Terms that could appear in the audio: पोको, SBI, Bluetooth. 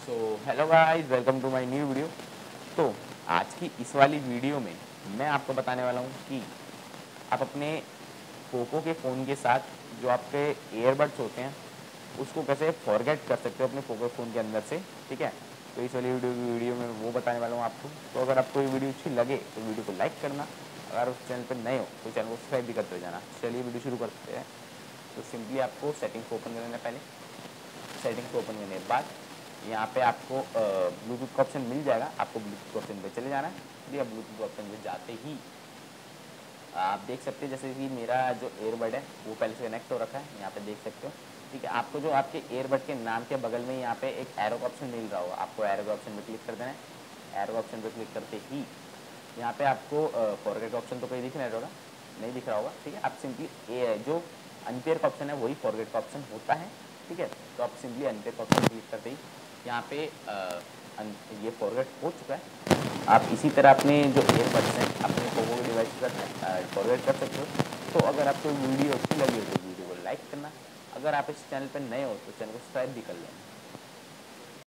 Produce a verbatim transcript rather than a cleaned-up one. So hello guys, welcome to my new video. तो आज की इस वाली वीडियो में मैं आपको बताने वाला हूँ कि आप अपने पोको के फ़ोन के साथ जो आपके ईयरबड्स होते हैं उसको कैसे फॉरगेट कर सकते हो अपने पोको फ़ोन के अंदर से, ठीक है। तो इस वाली वीडियो वीडियो में वो बताने वाला हूँ आपको। तो अगर आपको ये वीडियो अच्छी लगे तो वीडियो को लाइक करना, अगर उस चैनल पर नए हो तो चैनल को सब्सक्राइब भी करते जाना। चलिए वीडियो शुरू करते हैं। तो सिंपली आपको सेटिंग को ओपन कर लेना। पहले सेटिंग को ओपन करने के बाद यहाँ पे आपको ब्लूटूथ का ऑप्शन मिल जाएगा, आपको ब्लूटूथ ऑप्शन पे चले जाना है। या ब्लूटूथ ऑप्शन पे जाते ही आप देख सकते हैं जैसे कि मेरा जो एयरबड है वो पहले से कनेक्ट हो रखा है, यहाँ पे देख सकते हो, ठीक है। आपको जो आपके एयरबड के नाम के बगल में यहाँ पे एक एरो का ऑप्शन मिल रहा होगा, आपको एरो का ऑप्शन पर क्लिक कर देना है। एरो ऑप्शन पर क्लिक करते ही यहाँ पर आपको फॉरगेट ऑप्शन तो कहीं दिख नहीं रहा होगा, नहीं दिख रहा होगा, ठीक है। आप सिंपली जो अनपेयर का ऑप्शन है वही फॉरगेट का ऑप्शन होता है, ठीक है। तो आप सिंपली अनपेयर का ऑप्शन क्लिक करते ही यहाँ पे आ, ये फॉरगेट हो चुका है। आप इसी तरह अपने जो एयरबड्स हैं अपने पोको के डिवाइस पर फॉरगेट कर सकते हो। तो अगर आपको वीडियो अच्छी लगी हो तो वीडियो को लाइक करना, अगर आप इस चैनल पर नए हो तो चैनल को सब्सक्राइब भी कर लेना।